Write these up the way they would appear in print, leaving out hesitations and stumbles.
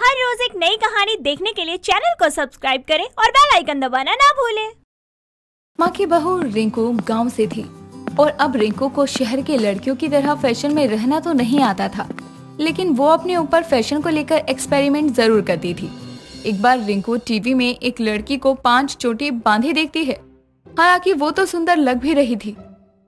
हर रोज एक नई कहानी देखने के लिए चैनल को सब्सक्राइब करें और बेल आइकन दबाना ना भूलें। माँ की बहू रिंकू गांव से थी और अब रिंकू को शहर के लड़कियों की तरह फैशन में रहना तो नहीं आता था, लेकिन वो अपने ऊपर फैशन को लेकर एक्सपेरिमेंट जरूर करती थी। एक बार रिंकू टीवी में एक लड़की को 5 चोटी बांधे देखती है। हालांकि वो तो सुंदर लग भी रही थी,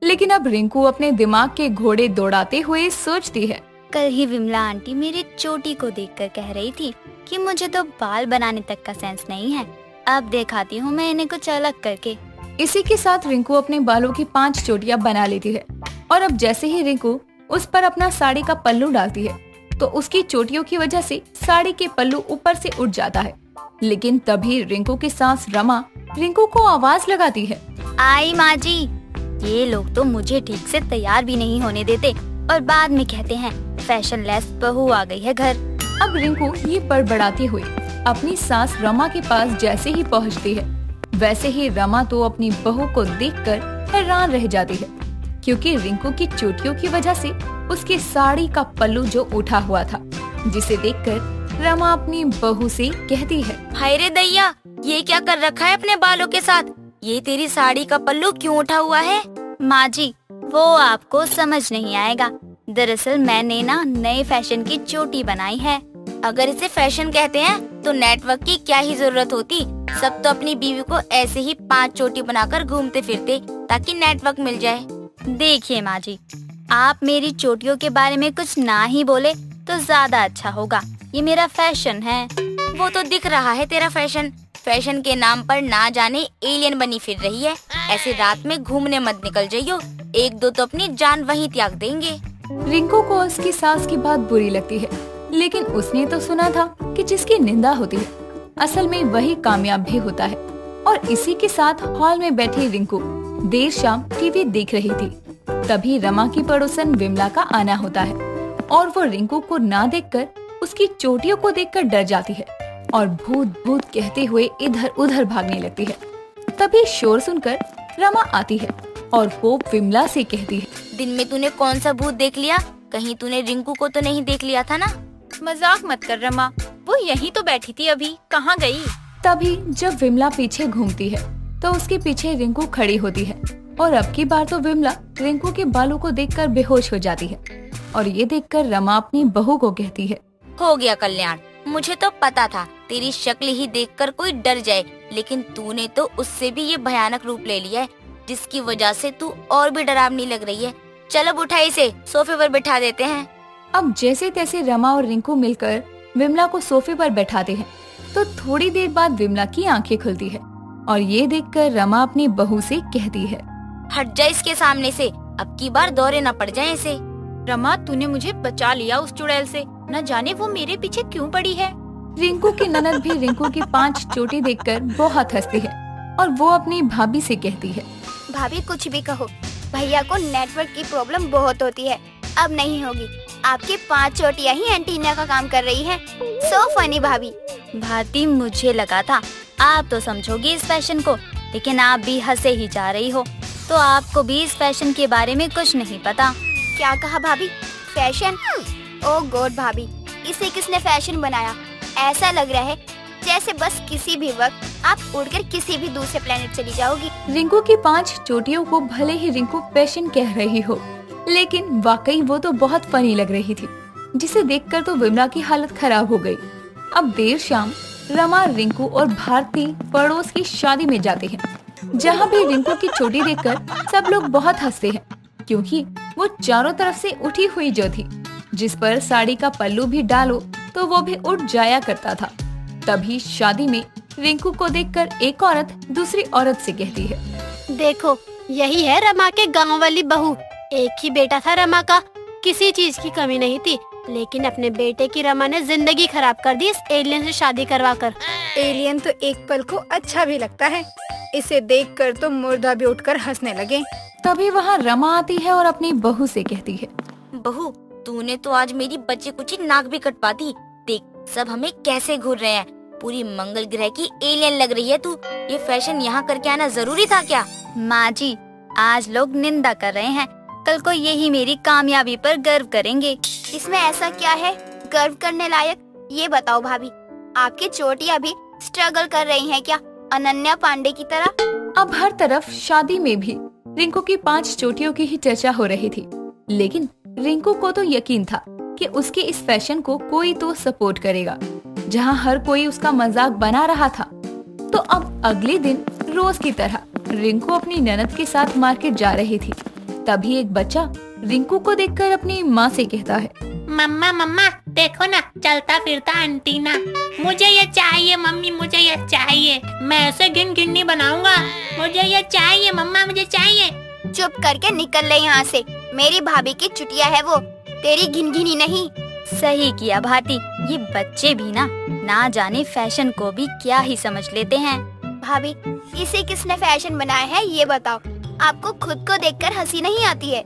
लेकिन अब रिंकू अपने दिमाग के घोड़े दौड़ाते हुए सोचती है, कल ही विमला आंटी मेरी चोटी को देखकर कह रही थी कि मुझे तो बाल बनाने तक का सेंस नहीं है, अब दिखाती हूँ मैं इन्हें कुछ अलग करके। इसी के साथ रिंकू अपने बालों की 5 चोटियाँ बना लेती है और अब जैसे ही रिंकू उस पर अपना साड़ी का पल्लू डालती है तो उसकी चोटियों की वजह से साड़ी के पल्लू ऊपर से उठ जाता है। लेकिन तभी रिंकू की सास रमा रिंकू को आवाज लगाती है, आई माँ जी, ये लोग तो मुझे ठीक से तैयार भी नहीं होने देते और बाद में कहते हैं फैशन लेस बहू आ गई है घर। अब रिंकू ये बड़बड़ाती हुई अपनी सास रमा के पास जैसे ही पहुँचती है, वैसे ही रमा तो अपनी बहू को देखकर हैरान रह जाती है, क्योंकि रिंकू की चोटियों की वजह से उसकी साड़ी का पल्लू जो उठा हुआ था, जिसे देखकर रमा अपनी बहू से कहती है, हाय रे दैया, ये क्या कर रखा है अपने बालों के साथ, ये तेरी साड़ी का पल्लू क्यों उठा हुआ है? माँ जी, वो आपको समझ नहीं आएगा, दरअसल मैंने ना नए फैशन की चोटी बनाई है। अगर इसे फैशन कहते हैं तो नेटवर्क की क्या ही जरूरत होती, सब तो अपनी बीवी को ऐसे ही 5 चोटी बनाकर घूमते फिरते ताकि नेटवर्क मिल जाए। देखिए माँ जी, आप मेरी चोटियों के बारे में कुछ ना ही बोले तो ज्यादा अच्छा होगा, ये मेरा फैशन है। वो तो दिख रहा है तेरा फैशन, फैशन के नाम पर ना जाने एलियन बनी फिर रही है, ऐसे रात में घूमने मत निकल जाइयो, 1-2 तो अपनी जान वहीं त्याग देंगे। रिंकू को उसकी सास की बात बुरी लगती है, लेकिन उसने तो सुना था कि जिसकी निंदा होती है असल में वही कामयाब भी होता है। और इसी के साथ हॉल में बैठी रिंकू देर शाम टीवी देख रही थी, तभी रमा की पड़ोसन विमला का आना होता है और वो रिंकू को ना देखकर उसकी चोटियों को देखकर डर जाती है और भूत भूत कहते हुए इधर उधर भागने लगती है। तभी शोर सुनकर रमा आती है और वो विमला से कहती है, दिन में तूने कौन सा भूत देख लिया, कहीं तूने रिंकू को तो नहीं देख लिया था ना? मजाक मत कर रमा, वो यहीं तो बैठी थी, अभी कहाँ गई? तभी जब विमला पीछे घूमती है तो उसके पीछे रिंकू खड़ी होती है और अब की बार तो विमला रिंकू के बालों को देखकर बेहोश हो जाती है और ये देखकर रमा अपनी बहू को कहती है, हो गया कल्याण, मुझे तो पता था तेरी शक्ल ही देखकर कोई डर जाए, लेकिन तूने तो उससे भी ये भयानक रूप ले लिया है, जिसकी वजह से तू और भी डरावनी लग रही है, चलो उठा इसे, सोफे पर बैठा देते हैं। अब जैसे तैसे रमा और रिंकू मिलकर विमला को सोफे पर बैठाते हैं तो थोड़ी देर बाद विमला की आँखें खुलती है और ये देखकर रमा अपनी बहू से कहती है, हट जाए इसके सामने से, अब की बार दौरे न पड़ जाए इसे। रमा, तूने मुझे बचा लिया उस चुड़ैल से, न जाने वो मेरे पीछे क्यों पड़ी है। रिंकू की ननद भी रिंकू की 5 चोटी देखकर बहुत हंसती है और वो अपनी भाभी से कहती है, भाभी कुछ भी कहो, भैया को नेटवर्क की प्रॉब्लम बहुत होती है, अब नहीं होगी, आपके 5 चोटियाँ ही एंटीना का काम कर रही है। सो फनी भाभी। भाभी, मुझे लगा था आप तो समझोगी इस फैशन को, लेकिन आप भी हंसे ही जा रही हो, तो आपको भी इस फैशन के बारे में कुछ नहीं पता। क्या कहा भाभी, फैशन? ओ गॉड भाभी, इसे किसने फैशन बनाया? ऐसा लग रहा है जैसे बस किसी भी वक्त आप उड़कर किसी भी दूसरे प्लेनेट चली जाओगी। रिंकू की 5 चोटियों को भले ही रिंकू फैशन कह रही हो, लेकिन वाकई वो तो बहुत फनी लग रही थी, जिसे देखकर तो विमला की हालत खराब हो गयी। अब देर शाम रमा, रिंकू और भारती पड़ोस की शादी में जाते हैं, जहाँ भी रिंकू की चोटी देखकर सब लोग बहुत हंसते हैं, क्योंकि वो चारों तरफ से उठी हुई जो थी, जिस पर साड़ी का पल्लू भी डालो तो वो भी उठ जाया करता था। तभी शादी में रिंकू को देखकर एक औरत दूसरी औरत से कहती है, देखो यही है रमा के गांव वाली बहू, एक ही बेटा था रमा का, किसी चीज की कमी नहीं थी, लेकिन अपने बेटे की रमा ने जिंदगी खराब कर दी इस एलियन से शादी करवा कर। एलियन तो एक पल को अच्छा भी लगता है, इसे देखकर तो मुर्दा भी उठकर हंसने लगे। तभी वहाँ रमा आती है और अपनी बहू से कहती है, बहू, तूने तो आज मेरी बच्चे कुछ नाक भी कटवा दी, देख सब हमें कैसे घूर रहे हैं, पूरी मंगल ग्रह की एलियन लग रही है तू, ये फैशन यहाँ करके आना जरूरी था क्या? माँ जी, आज लोग निंदा कर रहे हैं, कल को यही मेरी कामयाबी पर गर्व करेंगे। इसमें ऐसा क्या है गर्व करने लायक, ये बताओ भाभी, आपकी चोटी अभी स्ट्रगल कर रही है क्या, अनन्या पांडे की तरह? अब हर तरफ शादी में भी रिंकू की 5 चोटियों की ही चर्चा हो रही थी, लेकिन रिंकू को तो यकीन था कि उसके इस फैशन को कोई तो सपोर्ट करेगा। जहां हर कोई उसका मजाक बना रहा था, तो अब अगले दिन रोज की तरह रिंकू अपनी ननद के साथ मार्केट जा रही थी। तभी एक बच्चा रिंकू को देखकर अपनी माँ से कहता है, मम्मा मम्मा देखो ना, चलता फिरता आंटी ना, मुझे ये चाहिए मम्मी, मुझे ये चाहिए, मैं ऐसे गिन नहीं बनाऊंगा, मुझे ये चाहिए मम्मा, मुझे चाहिए। चुप करके निकल ले यहाँ से, मेरी भाभी की चुटिया है वो, तेरी घिनघिनी नहीं। सही किया भाभी, ये बच्चे भी ना जाने फैशन को भी क्या ही समझ लेते हैं। भाभी, इसे किसने फैशन बनाया है ये बताओ, आपको खुद को देखकर हंसी नहीं आती है?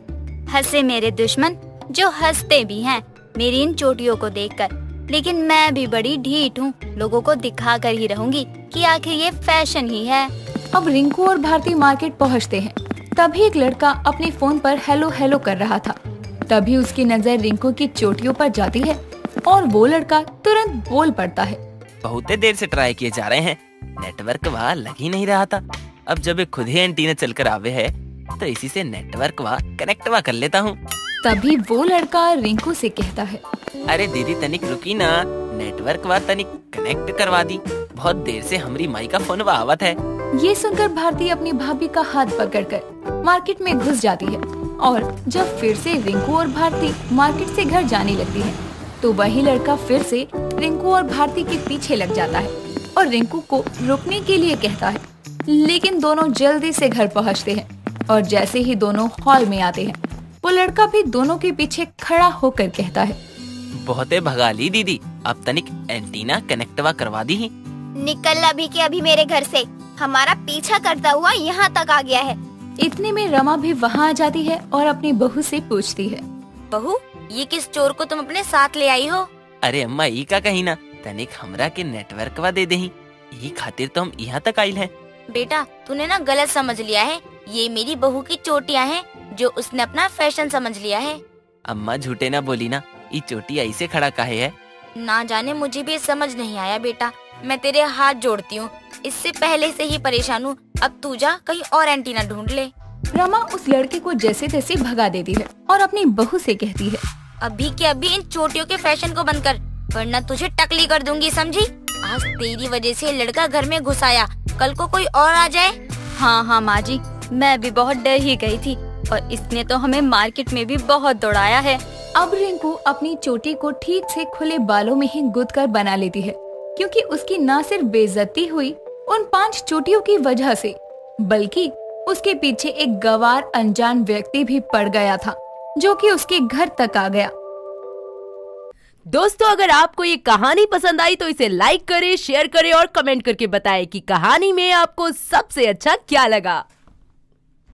हंसे मेरे दुश्मन जो हंसते भी हैं मेरी इन चोटियों को देखकर, लेकिन मैं भी बड़ी ढीठ हूँ, लोगों को दिखा कर ही रहूँगी कि आखिर ये फैशन ही है। अब रिंकू और भारती मार्केट पहुँचते हैं, तभी एक लड़का अपने फोन पर हेलो हेलो कर रहा था। तभी उसकी नज़र रिंकू की चोटियों पर जाती है और वो लड़का तुरंत बोल पड़ता है, बहुत देर से ट्राई किए जा रहे हैं, नेटवर्क वहाँ लग ही नहीं रहा था, अब जब खुद ही एंटीना चल कर आवे है तो इसी से नेटवर्क वहाँ कनेक्ट वहाँ कर लेता हूँ। तभी वो लड़का रिंकू से कहता है, अरे दीदी तनिक रुकी ना, नेटवर्क वा तनिक कनेक्ट करवा दी, बहुत देर से हमारी माई का फोन वा आवत है। ये सुनकर भारती अपनी भाभी का हाथ पकड़कर मार्केट में घुस जाती है, और जब फिर से रिंकू और भारती मार्केट से घर जाने लगती है, तो वही लड़का फिर से रिंकू और भारती के पीछे लग जाता है और रिंकू को रुकने के लिए कहता है, लेकिन दोनों जल्दी से घर पहुँचते हैं, और जैसे ही दोनों हॉल में आते हैं वो लड़का भी दोनों के पीछे खड़ा होकर कहता है, बहुते भगा ली दीदी, अब तनिक एंटीना कनेक्टवा करवा दी ही। निकल अभी के अभी मेरे घर से, हमारा पीछा करता हुआ यहाँ तक आ गया है। इतने में रमा भी वहाँ आ जाती है और अपनी बहू से पूछती है, बहू ये किस चोर को तुम अपने साथ ले आई हो? अरे अम्मा ई का कही ना, तनिक हमरा के नेटवर्कवा दे दे, यही खातिर तो हम यहाँ तक आये है। बेटा तूने ना गलत समझ लिया है, ये मेरी बहू की चोटियाँ हैं जो उसने अपना फैशन समझ लिया है। अम्मा झूठे ना बोली ना, ये चोटियाँ ऐसे खड़ा काहे है? ना जाने मुझे भी समझ नहीं आया बेटा, मैं तेरे हाथ जोड़ती हूँ, इससे पहले से ही परेशान हूँ, अब तू जा कहीं और एंटीना ढूंढ ले। रमा उस लड़के को जैसे तैसे भगा देती है और अपनी बहू से कहती है, अभी के अभी इन चोटियों के फैशन को बंद कर, वरना तुझे टकली कर दूंगी समझी। आज तेरी वजह से लड़का घर में घुस आया, कल को कोई और आ जाए। हाँ हाँ माँ जी, मैं भी बहुत डर ही गई थी, और इसने तो हमें मार्केट में भी बहुत दौड़ाया है। अब रिंकू अपनी चोटी को ठीक से खुले बालों में ही गुद कर बना लेती है, क्योंकि उसकी ना सिर्फ बेइज्जती हुई उन 5 चोटियों की वजह से, बल्कि उसके पीछे एक गवार अनजान व्यक्ति भी पड़ गया था जो कि उसके घर तक आ गया। दोस्तों, अगर आपको ये कहानी पसंद आई तो इसे लाइक करें, शेयर करें और कमेंट करके बताएं कि कहानी में आपको सबसे अच्छा क्या लगा।